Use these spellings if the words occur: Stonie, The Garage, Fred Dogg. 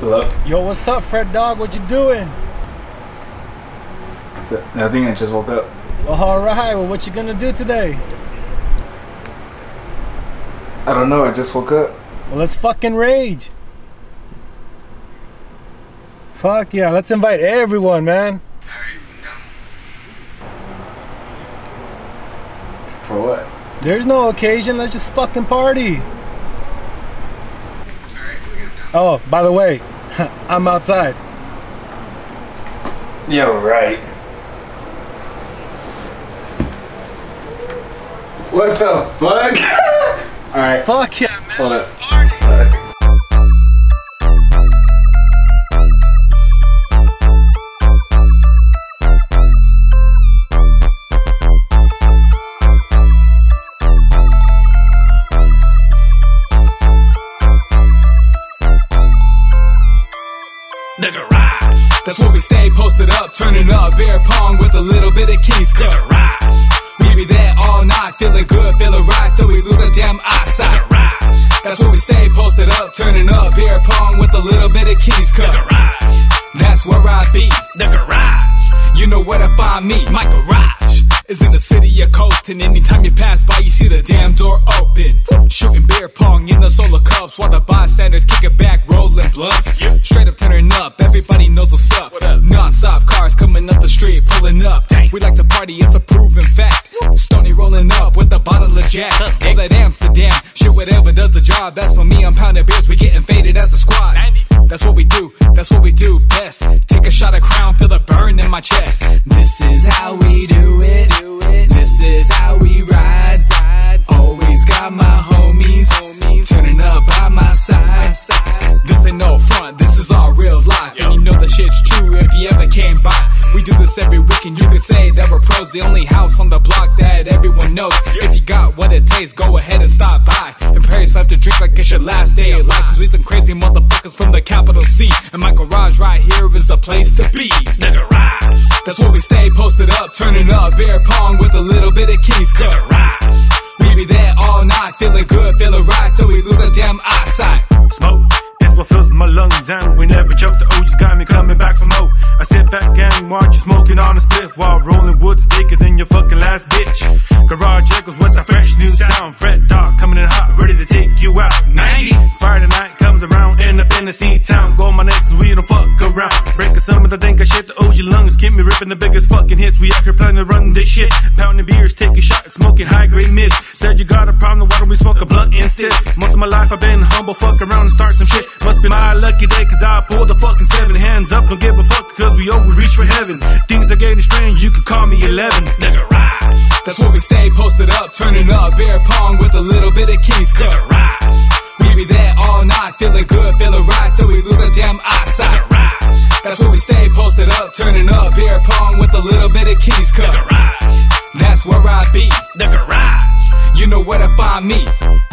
Hello? Yo, what's up, Fred Dogg? What you doing? What's up? Nothing, I just woke up. Alright, well what you gonna do today? I don't know, I just woke up. Well, let's fucking rage. Fuck yeah, let's invite everyone, man. For what? There's no occasion, let's just fucking party. Oh, by the way, I'm outside. Yeah, right. What the fuck? Alright. Fuck yeah, man. Hold up. The garage. That's where we stay posted up, turning up beer pong with a little bit of keys. The garage. We be there all night, feeling good, feeling right, till we lose our damn eyesight. The garage. That's where we stay posted up, turning up beer pong with a little bit of keys. The garage. That's where I be. The garage. You know where to find me. My garage is in the city of Coastin'. Anytime you pass by, you see the damn door open. Shooting beer pong in the solar cups while the bystanders kick it back, rolling blunts. Straight up turning up, everybody knows what's up. Non-stop cars coming up the street, pulling up. We like to party, it's a proven fact. Stoney rolling up with a bottle of Jack. All that Amsterdam, shit whatever does the job. That's for me, I'm pounding beers, we getting faded as a squad. That's what we do best. Take a shot of Crown, feel the burn in my chest. This is how we do it. This is how we ride. Always got my homies turning up by my side. This ain't no front, this is all real life. And you know the shit's true if you ever came by. We do this every weekend, you could say that we're pros. The only house on the block that everyone knows. If you got what it takes, go ahead and stop by. And pray yourself to drink like it's your last day of life. Cause we some crazy motherfuckers from the capital C. And my garage right here is the place to be. The garage. That's where we stay posted up, turning up beer pong with a little bit of keys. The garage. We be there all night, feeling good, feeling right, till we lose our damn eyesight. Smoke. What fills my lungs, and we never choke. The OG's got me coming back from O. I sit back and watch you smoking on a spliff while rolling wood's thicker than your fucking last bitch. Garage echoes with a fresh new sound. Fred Dogg coming in hot, ready to take you out. 90 Friday night comes around in a fantasy town. Go on my next, we don't fuck around. Break a summit, I think I shit the OG lungs. Keep me ripping the biggest fucking hits. We out here planning to run this shit. Pounding beers, taking shots, smoking high grade mids. Said you got a problem, why don't we smoke a blunt instead? Most of my life I've been humble, fuck around and start some shit. Must be my lucky day, cause I pulled the fucking 7. Hands up, don't give a fuck, cause we always reach for heaven. Things are getting strange, you could call me 11. The garage. That's where we stay posted up, turning up beer pong with a little bit of keys. The garage. We be there all night, feeling good, feeling right, till we lose our damn eyesight. The garage. That's where we stay posted up, turning up beer pong with a little bit of keys. The garage. That's where I be. The garage. You know where to find me.